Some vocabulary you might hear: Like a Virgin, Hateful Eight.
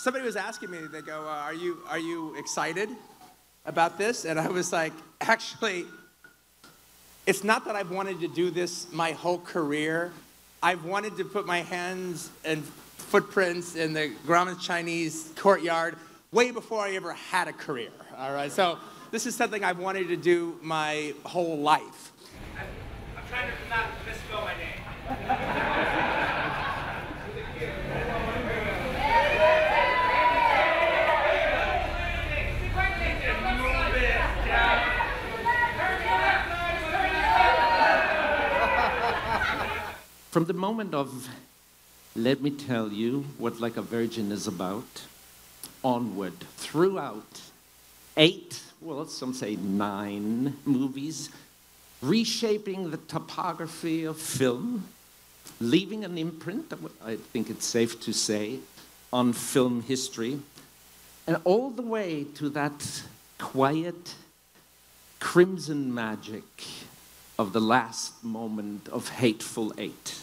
somebody was asking me, they go, are you excited about this? And I was like, actually, it's not that I've wanted to do this my whole career. I've wanted to put my hands and footprints in the Grauman's Chinese courtyard way before I ever had a career, all right? So this is something I've wanted to do my whole life. I'm trying to not misspell my name. From the moment of, let me tell you what Like a Virgin is about, onward, throughout 8, well, some say 9 movies, reshaping the topography of film, leaving an imprint, I think it's safe to say, on film history, and all the way to that quiet crimson magic of the last moment of Hateful Eight.